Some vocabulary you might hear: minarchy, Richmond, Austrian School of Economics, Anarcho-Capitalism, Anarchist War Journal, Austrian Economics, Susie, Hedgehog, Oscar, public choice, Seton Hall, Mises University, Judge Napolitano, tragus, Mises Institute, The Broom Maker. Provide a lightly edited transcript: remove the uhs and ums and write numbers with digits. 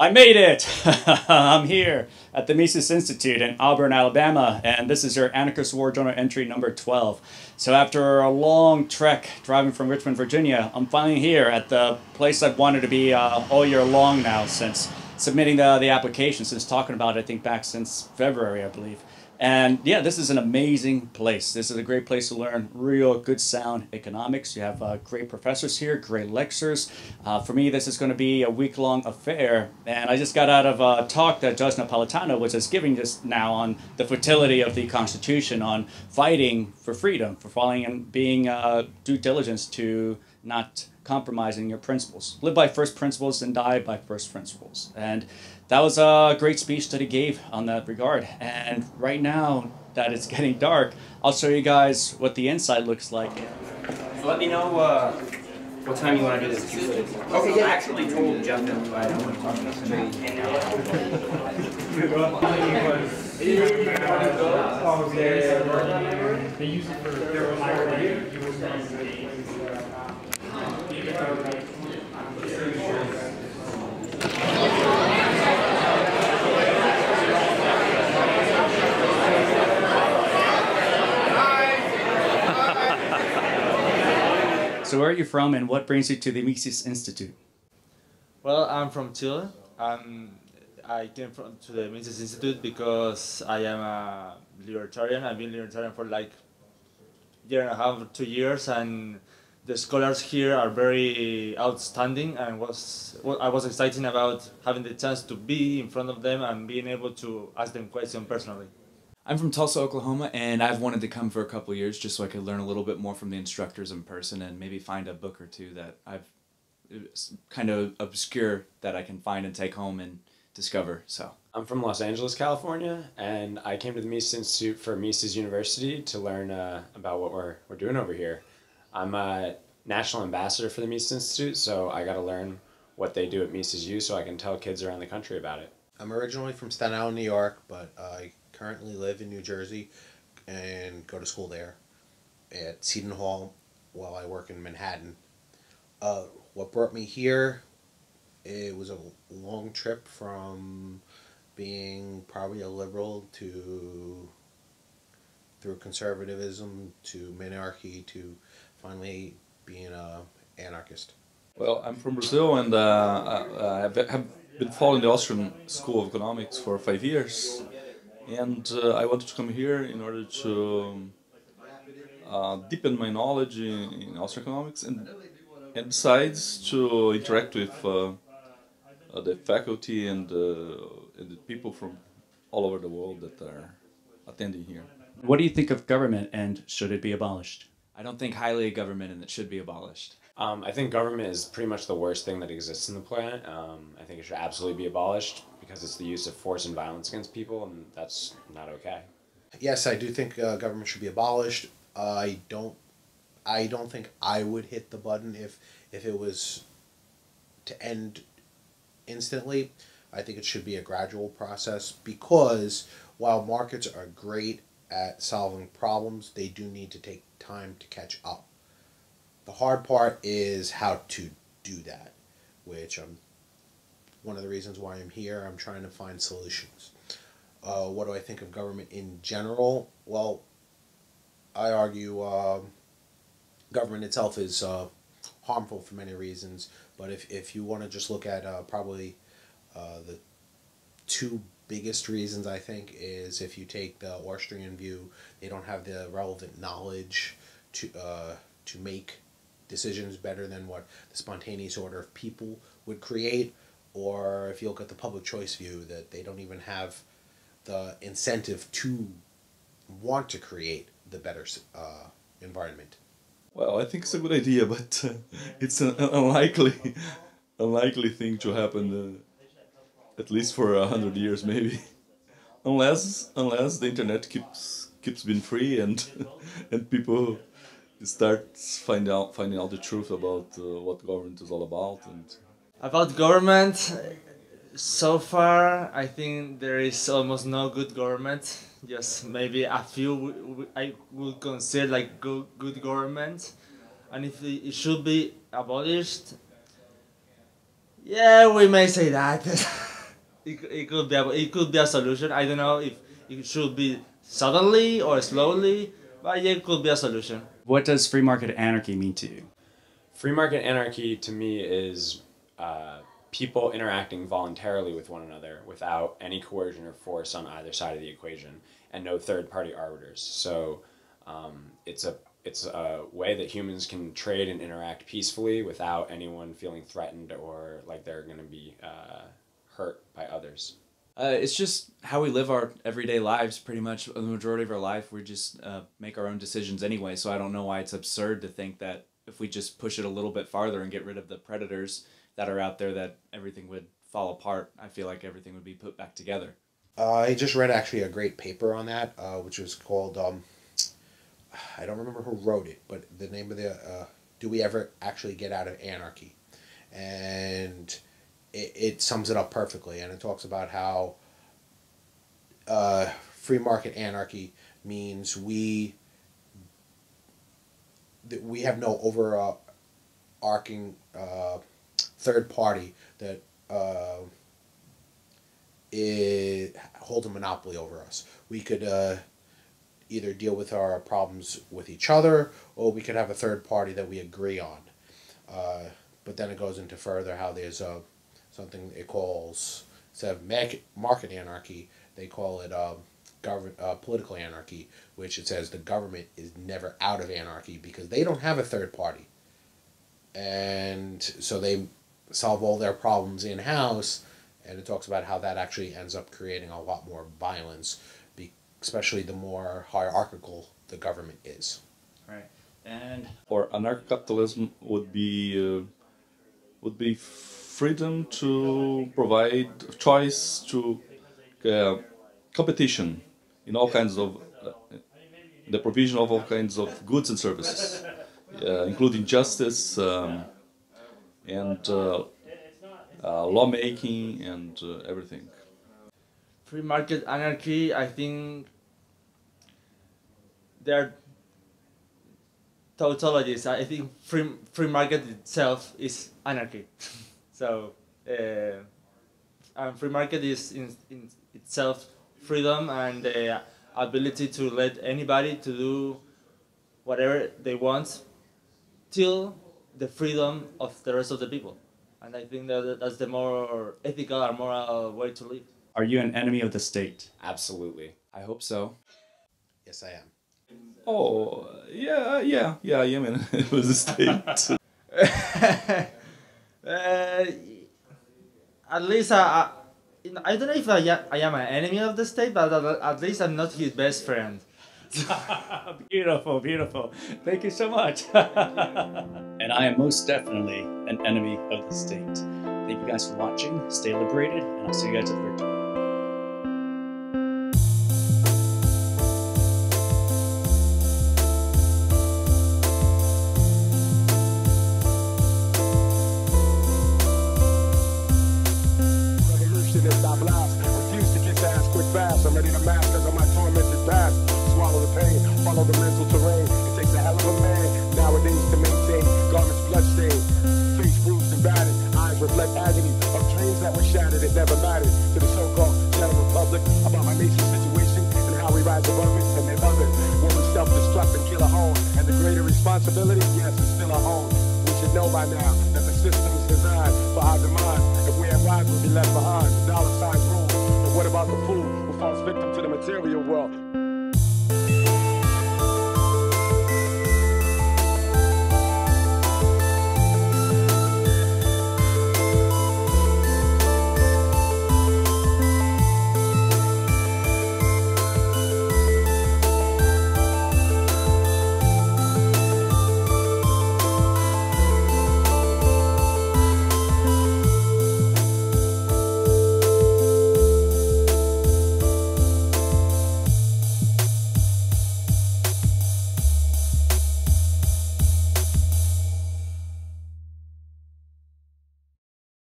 I made it! I'm here at the Mises Institute in Auburn, Alabama, and this is your Anarchist War Journal entry number 12. So after a long trek driving from Richmond, Virginia, I'm finally here at the place I've wanted to be all year long now, since submitting the application, since talking about it, I think back since February, I believe. And yeah, this is an amazing place. This is a great place to learn real good sound economics. You have great professors here, great lectures. For me, this is going to be a week-long affair. And I just got out of a talk that Judge Napolitano was just giving just now on the fertility of the Constitution, on fighting for freedom, for following and being due diligence to not compromising your principles. Live by first principles and die by first principles. And that was a great speech that he gave on that regard. And right now that it's getting dark, I'll show you guys what the inside looks like. So let me know what time you want to do this. Okay, yeah. I actually told Jeff that, but I don't want to talk about it. They use it for their own. So where are you from and what brings you to the Mises Institute? Well, I'm from Chile. I came to the Mises Institute because I am a libertarian. I've been libertarian for like a year and a half, 2 years, and the scholars here are very outstanding, and I was excited about having the chance to be in front of them and being able to ask them questions personally. I'm from Tulsa, Oklahoma, and I've wanted to come for a couple years just so I could learn a little bit more from the instructors in person and maybe find a book or two that it's kind of obscure that I can find and take home and discover. So I'm from Los Angeles, California, and I came to the Mises Institute for Mises University to learn about what we're doing over here. I'm a national ambassador for the Mises Institute, so I got to learn what they do at Mises U so I can tell kids around the country about it. I'm originally from Staten Island, New York, but I currently live in New Jersey and go to school there at Seton Hall while I work in Manhattan. What brought me here, it was a long trip from being probably a liberal to through conservatism to minarchy to finally being an anarchist. Well, I'm from Brazil, and I have been following the Austrian School of Economics for 5 years, and I wanted to come here in order to deepen my knowledge in Austrian economics, and besides to interact with the faculty and the people from all over the world that are attending here. What do you think of government, and should it be abolished? I don't think highly of government, and it should be abolished. I think government is pretty much the worst thing that exists on the planet. I think it should absolutely be abolished because it's the use of force and violence against people, and that's not okay. Yes, I do think government should be abolished. I don't think I would hit the button if it was to end instantly. I think it should be a gradual process because while markets are great at solving problems, they do need to take time to catch up. The hard part is how to do that, which I'm one of the reasons why I'm here. I'm trying to find solutions. What do I think of government in general? Well, I argue government itself is harmful for many reasons, but if you want to just look at probably the two biggest reasons, I think, is if you take the Austrian view, they don't have the relevant knowledge to make decisions better than what the spontaneous order of people would create, or if you look at the public choice view, that they don't even have the incentive to want to create the better environment. Well, I think it's a good idea, but it's an unlikely thing to happen. At least for 100 years, maybe, unless the internet keeps being free and people start finding out the truth about what government is all about. And about government, so far I think there is almost no good government. Yes, maybe a few I would consider like good government, and if it should be abolished. Yeah, we may say that. it could be a solution. I don't know if it should be suddenly or slowly, but yeah, it could be a solution. What does free market anarchy mean to you? Free market anarchy to me is people interacting voluntarily with one another without any coercion or force on either side of the equation, and no third-party arbiters. So it's a way that humans can trade and interact peacefully without anyone feeling threatened or like they're going to be hurt by others. It's just how we live our everyday lives, pretty much. The majority of our life, we just make our own decisions anyway, so I don't know why it's absurd to think that if we just push it a little bit farther and get rid of the predators that are out there, that everything would fall apart. I feel like everything would be put back together. I just read actually a great paper on that, which was called... I don't remember who wrote it, but the name of the Do We Ever Actually Get Out of Anarchy? And it sums it up perfectly, and it talks about how free market anarchy means we have no overarching third party that holds a monopoly over us. We could either deal with our problems with each other, or we could have a third party that we agree on. But then it goes into further how there's something it calls, instead of market anarchy, they call it political anarchy, which it says the government is never out of anarchy because they don't have a third party. And so they solve all their problems in-house, and it talks about how that actually ends up creating a lot more violence, especially the more hierarchical the government is. Right. And or anarcho-capitalism would be freedom to provide choice to competition in all kinds of the provision of all kinds of goods and services, including justice and lawmaking and everything. Free market anarchy, I think they're tautologies. I think free market itself is anarchy. So, and free market is in itself freedom and the ability to let anybody to do whatever they want till the freedom of the rest of the people. And I think that's the more ethical and moral way to live. Are you an enemy of the state? Absolutely. I hope so. Yes, I am. Oh, yeah, I am an enemy of the state. At least I don't know if I am an enemy of the state, but at least I'm not his best friend. Beautiful, beautiful. Thank you so much. And I am most definitely an enemy of the state. Thank you guys for watching. Stay liberated, and I'll see you guys at the very time. I'm ready to master on my tormented past. Swallow the pain, follow the mental terrain. It takes a hell of a man nowadays to maintain garments bloodstained, face bruised and battered, eyes reflect agony of dreams that were shattered. It never mattered to the so-called general public about my nation's situation and how we rise above it and they love it. When we self-destruct and kill a home, and the greater responsibility, yes, is still our home. We should know by now that the system is designed for our demise. If we arrive, we'll be left behind. The dollar signs rule. What about the fool who falls victim to the material world?